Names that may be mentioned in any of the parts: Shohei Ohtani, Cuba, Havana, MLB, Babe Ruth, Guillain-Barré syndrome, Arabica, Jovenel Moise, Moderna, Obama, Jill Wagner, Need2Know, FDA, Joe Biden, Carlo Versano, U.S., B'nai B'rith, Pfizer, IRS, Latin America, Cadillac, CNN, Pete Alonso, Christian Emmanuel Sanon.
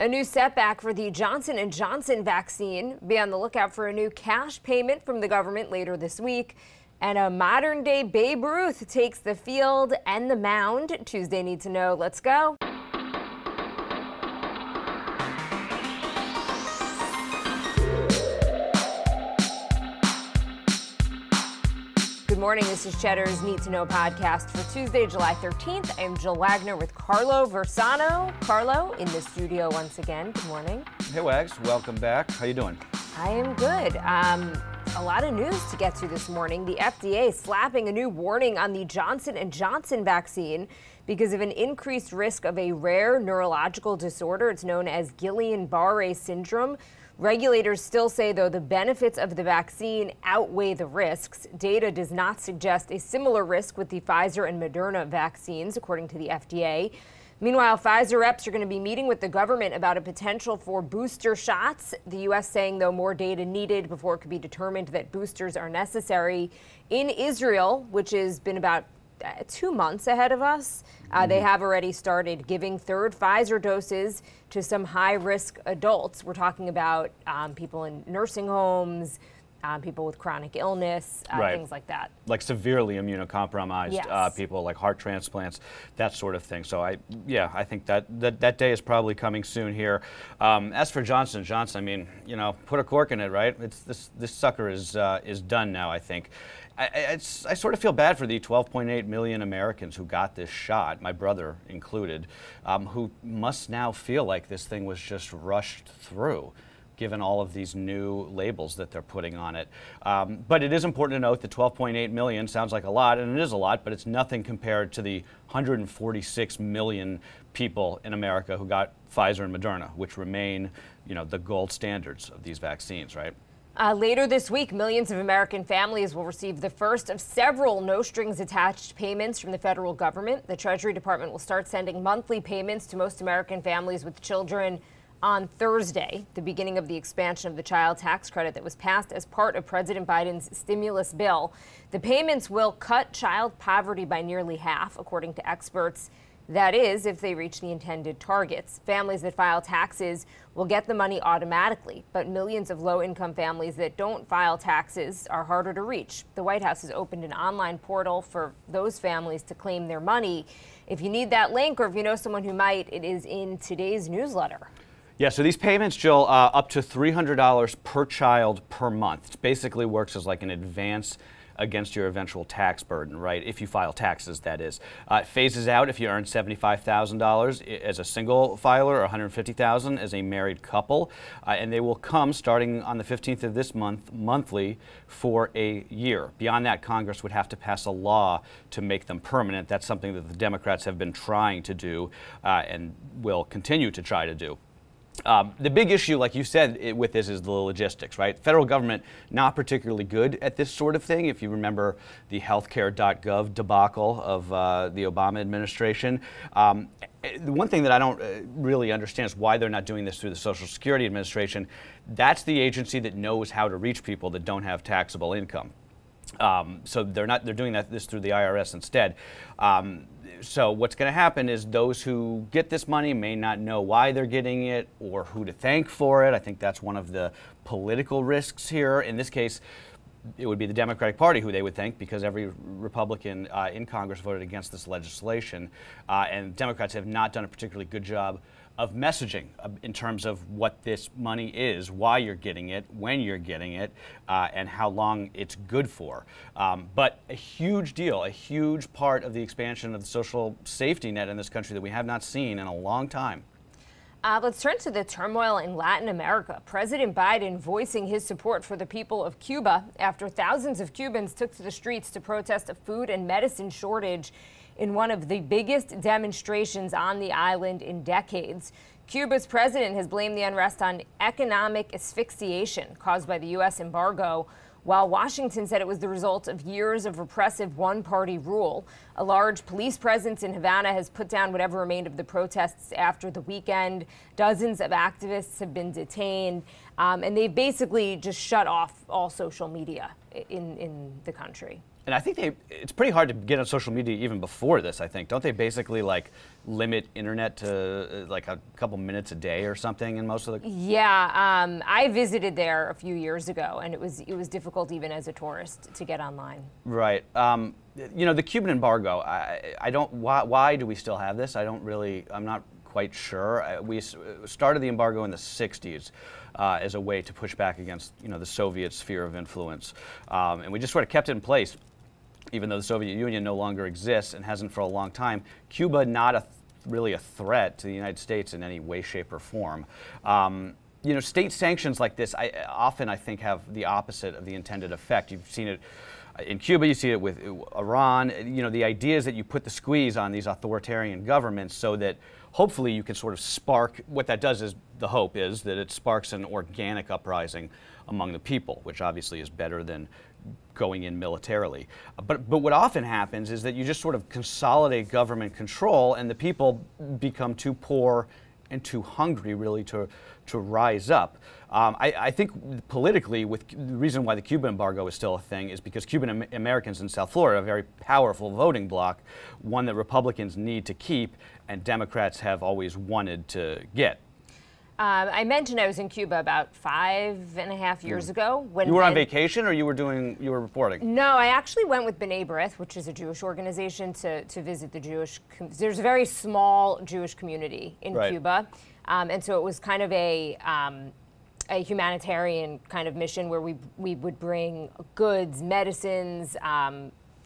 A new setback for the Johnson & Johnson vaccine. Be on the lookout for a new cash payment from the government later this week. And a modern-day Babe Ruth takes the field and the mound. Tuesday Need to Know. Let's go. Good morning. This is Cheddar's Need to Know podcast for Tuesday, July 13th. I'm Jill Wagner with Carlo Versano. Carlo in the studio once again. Good morning. Hey, Wags. Welcome back. How you doing? I am good. A lot of news to get to this morning. The FDA slapping a new warning on the Johnson & Johnson vaccine because of an increased risk of a rare neurological disorder. It's known as Guillain-Barré syndrome. Regulators still say, though, the benefits of the vaccine outweigh the risks. Data does not suggest a similar risk with the Pfizer and Moderna vaccines, according to the FDA. Meanwhile, Pfizer reps are going to be meeting with the government about a potential for booster shots. The U.S. saying, though, more data needed before it could be determined that boosters are necessary. In Israel, which has been about 2 months ahead of us, they have already started giving third Pfizer doses to some high-risk adults. We're talking about people in nursing homes, people with chronic illness, things like that. Like severely immunocompromised people, like heart transplants, that sort of thing. So, I think that day is probably coming soon here. As for Johnson & Johnson, I mean, you know, put a cork in it, right? It's this sucker is done now, I think. I sort of feel bad for the 12.8 million Americans who got this shot, my brother included, who must now feel like this thing was just rushed through, given all of these new labels that they're putting on it. But it is important to note that 12.8 million sounds like a lot, and it is a lot, but it's nothing compared to the 146 million people in America who got Pfizer and Moderna, which remain, you know, the gold standards of these vaccines, right? Later this week, millions of American families will receive the first of several no-strings-attached payments from the federal government. The Treasury Department will start sending monthly payments to most American families with children on Thursday, the beginning of the expansion of the child tax credit that was passed as part of President Biden's stimulus bill. The payments will cut child poverty by nearly half, according to experts. That is, if they reach the intended targets. Families that file taxes will get the money automatically, but millions of low-income families that don't file taxes are harder to reach. The White House has opened an online portal for those families to claim their money. If you need that link, or if you know someone who might, it is in today's newsletter. Yeah, so these payments, Jill, up to $300 per child per month. It basically works as like an advance against your eventual tax burden, right? If you file taxes, that is. It phases out if you earn $75,000 as a single filer or $150,000 as a married couple. And they will come starting on the 15th of this month, monthly, for a year. Beyond that, Congress would have to pass a law to make them permanent. That's something that the Democrats have been trying to do and will continue to try to do. The big issue, like you said, with this is the logistics, right? Federal government not particularly good at this sort of thing. If you remember the healthcare.gov debacle of the Obama administration. The one thing that I don't really understand is why they're not doing this through the Social Security Administration. That's the agency that knows how to reach people that don't have taxable income. So they're doing this through the IRS instead. So what's going to happen is those who get this money may not know why they're getting it or who to thank for it. I think that's one of the political risks here. In this case, it would be the Democratic Party who they would thank, because every Republican in Congress voted against this legislation. And Democrats have not done a particularly good job of messaging in terms of what this money is, why you're getting it, when you're getting it, and how long it's good for. But a huge deal, a huge part of the expansion of the social safety net in this country that we have not seen in a long time. Let's turn to the turmoil in Latin America. President Biden voicing his support for the people of Cuba after thousands of Cubans took to the streets to protest a food and medicine shortage in one of the biggest demonstrations on the island in decades. Cuba's president has blamed the unrest on economic asphyxiation caused by the U.S. embargo, while Washington said it was the result of years of repressive one-party rule. A large police presence in Havana has put down whatever remained of the protests after the weekend. Dozens of activists have been detained, and they've basically just shut off all social media in the country. And I think it's pretty hard to get on social media even before this, I think. Don't they basically, like, limit internet to, like, a couple minutes a day or something in most of the... Yeah, I visited there a few years ago, and it was difficult even as a tourist to get online. Right. You know, the Cuban embargo, I don't... Why do we still have this? I don't really... I'm not quite sure. We started the embargo in the 60s. As a way to push back against, you know, the Soviet sphere of influence. And we just sort of kept it in place, even though the Soviet Union no longer exists and hasn't for a long time. Cuba, not really a threat to the United States in any way, shape, or form. You know, state sanctions like this often, I think, have the opposite of the intended effect. You've seen it in Cuba, you see it with Iran. You know, the idea is that you put the squeeze on these authoritarian governments so that hopefully you can sort of spark, what that does is, the hope is that it sparks an organic uprising among the people, which obviously is better than going in militarily. But what often happens is that you just sort of consolidate government control and the people become too poor and too hungry, really, to rise up. I think politically, the reason why the Cuban embargo is still a thing is because Cuban Americans in South Florida, a very powerful voting bloc, one that Republicans need to keep and Democrats have always wanted to get. I mentioned I was in Cuba about 5.5 years ago. When you were on vacation, or you were reporting? No, I actually went with B'nai B'rith, which is a Jewish organization, to visit the Jewish. There's a very small Jewish community in Cuba, and so it was kind of a humanitarian kind of mission where we would bring goods, medicines.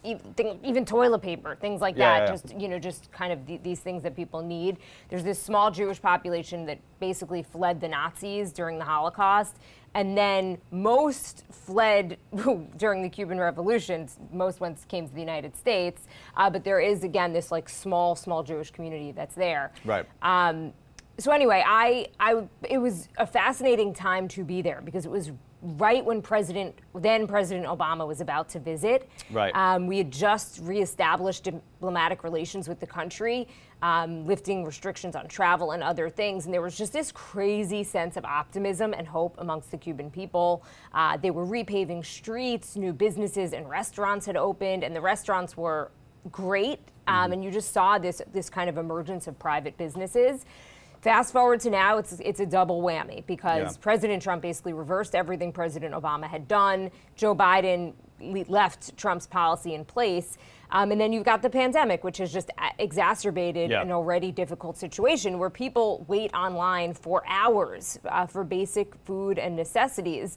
Even toilet paper, things like that, just, you know, just kind of these things that people need. There's this small Jewish population that basically fled the Nazis during the Holocaust, and then most fled during the Cuban Revolution. Most once came to the United States, but there is, again, this, like, small Jewish community that's there. Right. So anyway, it was a fascinating time to be there because it was right when then President Obama was about to visit. Right. We had just reestablished diplomatic relations with the country, lifting restrictions on travel and other things. And there was just this crazy sense of optimism and hope amongst the Cuban people. They were repaving streets, new businesses and restaurants had opened, and the restaurants were great. And you just saw this kind of emergence of private businesses. Fast forward to now, it's a double whammy because President Trump basically reversed everything President Obama had done. Joe Biden left Trump's policy in place. And then you've got the pandemic, which has just exacerbated an already difficult situation where people wait online for hours for basic food and necessities.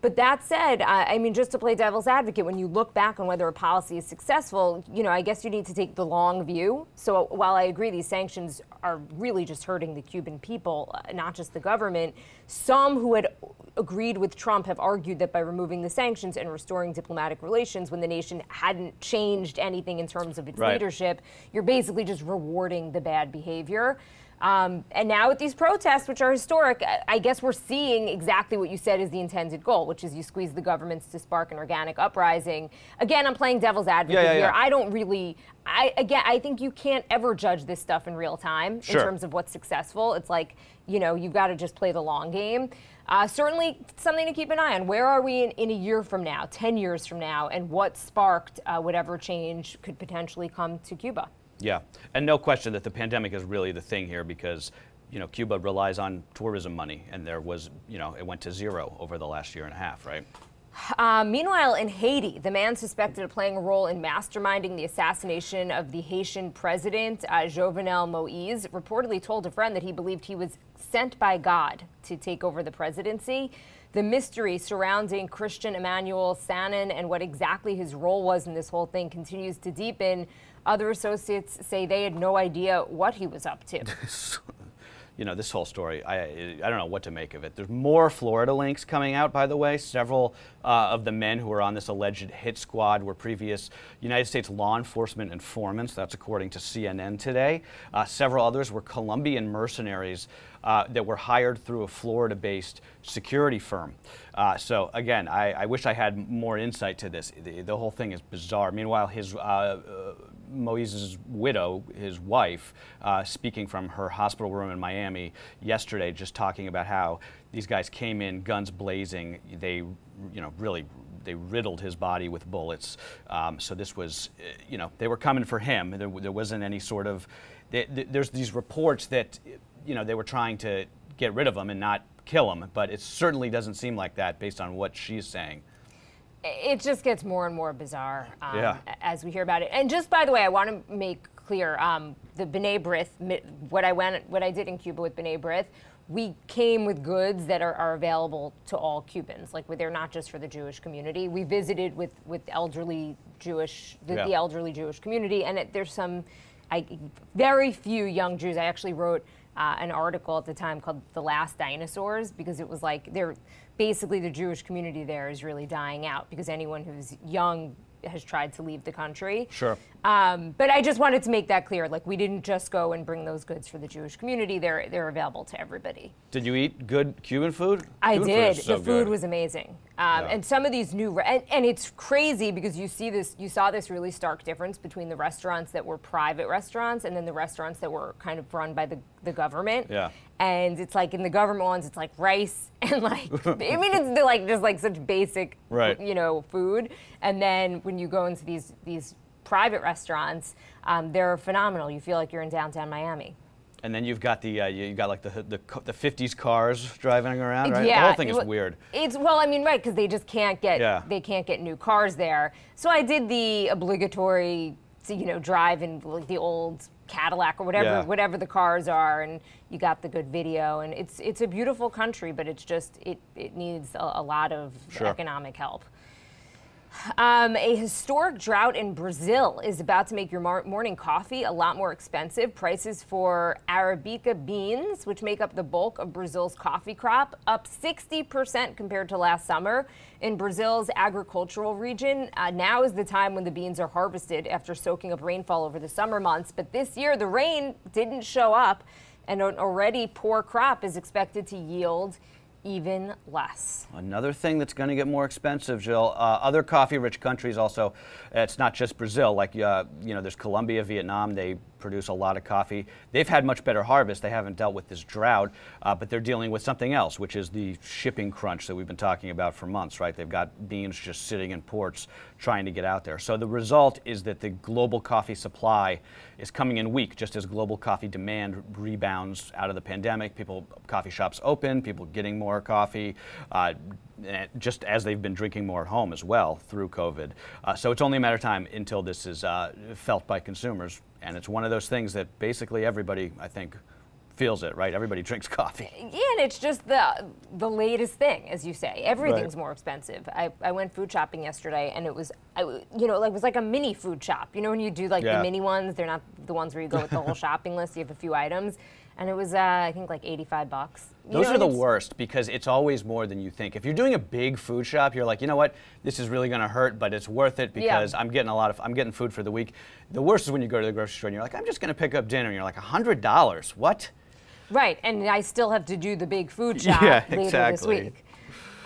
But that said, I mean, just to play devil's advocate, when you look back on whether a policy is successful, you know, I guess you need to take the long view. So while I agree these sanctions are really just hurting the Cuban people, not just the government, some who had agreed with Trump have argued that by removing the sanctions and restoring diplomatic relations when the nation hadn't changed anything in terms of its leadership, you're basically just rewarding the bad behavior. And now with these protests, which are historic, I guess we're seeing exactly what you said is the intended goal, which is you squeeze the governments to spark an organic uprising. Again, I'm playing devil's advocate here. I don't really, I think you can't ever judge this stuff in real time in terms of what's successful. It's like, you know, you've got to just play the long game. Certainly something to keep an eye on. Where are we in a year from now, 10 years from now, and what sparked whatever change could potentially come to Cuba? Yeah, and no question that the pandemic is really the thing here because, you know, Cuba relies on tourism money, and there was, you know, it went to zero over the last 1.5 years, right? Meanwhile, in Haiti, the man suspected of playing a role in masterminding the assassination of the Haitian president, Jovenel Moise, reportedly told a friend that he believed he was sent by God to take over the presidency. The mystery surrounding Christian Emmanuel Sanon and what exactly his role was in this whole thing continues to deepen. Other associates say they had no idea what he was up to. You know, this whole story, I don't know what to make of it. There's more Florida links coming out, by the way. Several of the men who were on this alleged hit squad were previous United States law enforcement informants. That's according to CNN today. Several others were Colombian mercenaries that were hired through a Florida-based security firm. So, again, I wish I had more insight to this. The whole thing is bizarre. Meanwhile, his Moise's widow, his wife, speaking from her hospital room in Miami yesterday, just talking about how these guys came in guns blazing. They, really, they riddled his body with bullets. So this was, they were coming for him. There wasn't any sort of, there's these reports that, they were trying to get rid of him and not kill him, but it certainly doesn't seem like that based on what she's saying. It just gets more and more bizarre as we hear about it. And just by the way, I want to make clear the B'nai B'rith, what I did in Cuba with B'nai B'rith, we came with goods that are available to all Cubans. Like they're not just for the Jewish community. We visited with elderly Jewish, the elderly Jewish community, and there's some very few young Jews. I actually wrote an article at the time called "The Last Dinosaurs" because it was like they're basically the Jewish community there is really dying out because anyone who's young has tried to leave the country. Sure. But I just wanted to make that clear. Like we didn't just go and bring those goods for the Jewish community. They're available to everybody. Did you eat good Cuban food? I did. The food was amazing. And some of these new and it's crazy because you saw this really stark difference between the restaurants that were private restaurants and then the restaurants that were kind of run by the government. Yeah. And it's like in the government ones, it's like rice and like it's like just like such basic food. And then when you go into these private restaurants, they're phenomenal. You feel like you're in downtown Miami. And then you've got the 50s cars driving around, right? Yeah, the whole thing is weird. It's right, because they just can't get they can't get new cars there. So I did the obligatory drive in like the old Cadillac or whatever the cars are, and you got the good video, and it's a beautiful country, but it's just it needs a lot of economic help. A historic drought in Brazil is about to make your morning coffee a lot more expensive. Prices for Arabica beans, which make up the bulk of Brazil's coffee crop, up 60% compared to last summer. In Brazil's agricultural region, now is the time when the beans are harvested after soaking up rainfall over the summer months. But this year, the rain didn't show up, and an already poor crop is expected to yield even less. Another thing that's going to get more expensive, Jill. Other coffee-rich countries also, it's not just Brazil. Like, there's Colombia, Vietnam. They produce a lot of coffee. They've had much better harvests. They haven't dealt with this drought, but they're dealing with something else, which is the shipping crunch that we've been talking about for months, right? They've got beans just sitting in ports trying to get out there. So the result is that the global coffee supply is coming in weak, just as global coffee demand rebounds out of the pandemic. Coffee shops open, people getting more coffee, just as they've been drinking more at home as well through COVID. So it's only a matter of time until this is felt by consumers. And it's one of those things that basically everybody, I think, feels it, right? Everybody drinks coffee. Yeah, and it's just the latest thing, as you say. Everything's more expensive. I went food shopping yesterday, and it was, it was like a mini food shop. You know when you do like the mini ones? They're not the ones where you go with the whole shopping list. You have a few items. And it was, I think, like $85. Those are the worst because it's always more than you think. If you're doing a big food shop, you're like, you know what, this is really going to hurt, but it's worth it because I'm getting food for the week. The worst is when you go to the grocery store and you're like, I'm just going to pick up dinner, and you're like, $100? What? Right, and I still have to do the big food shop later this week.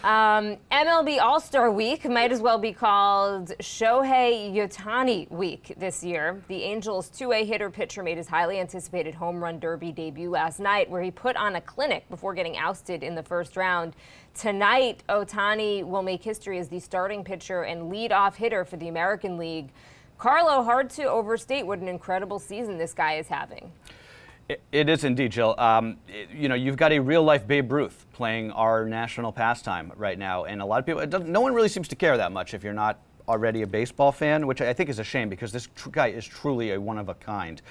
MLB All-Star Week might as well be called Shohei Ohtani Week this year. The Angels' two-way hitter-pitcher made his highly anticipated home run derby debut last night, where he put on a clinic before getting ousted in the first round. Tonight, Ohtani will make history as the starting pitcher and lead-off hitter for the American League. Carlo, hard to overstate what an incredible season this guy is having. It is indeed, Jill. You've got a real-life Babe Ruth playing our national pastime right now, and a lot of people, no one really seems to care that much if you're not already a baseball fan, which I think is a shame because this guy is truly a one-of-a-kind.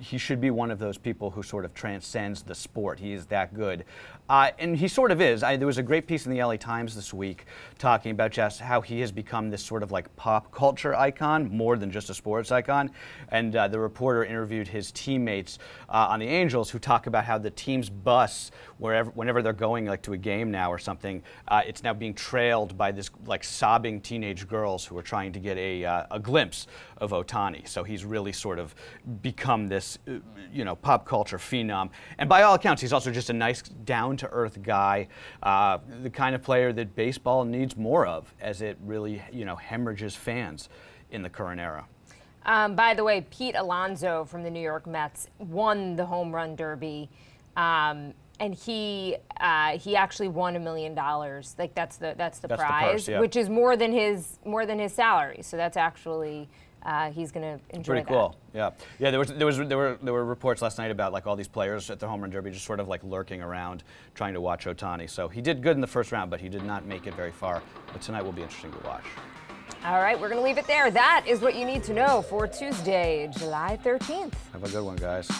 He should be one of those people who sort of transcends the sport. He is that good. And he sort of is. There was a great piece in the LA Times this week talking about just how he has become this sort of like pop culture icon, more than just a sports icon. And the reporter interviewed his teammates on the Angels who talk about how the team's bus, whenever they're going like to a game now or something, it's now being trailed by this like sobbing teenage girls who are trying to get a glimpse of Ohtani. So he's really sort of become this, pop culture phenom. And by all accounts, he's also just a nice, down-to-earth guy, the kind of player that baseball needs more of as it really, hemorrhages fans in the current era. By the way, Pete Alonso from the New York Mets won the home run derby, and he actually won $1 million. Like that's the prize, yeah. Which is more than his salary. So that's actually. He's going to enjoy that. Pretty cool. Yeah, yeah. There were reports last night about like all these players at the home run derby just sort of like lurking around, trying to watch Ohtani. So he did good in the first round, but he did not make it very far. But tonight will be interesting to watch. All right, we're going to leave it there. That is what you need to know for Tuesday, July 13th. Have a good one, guys.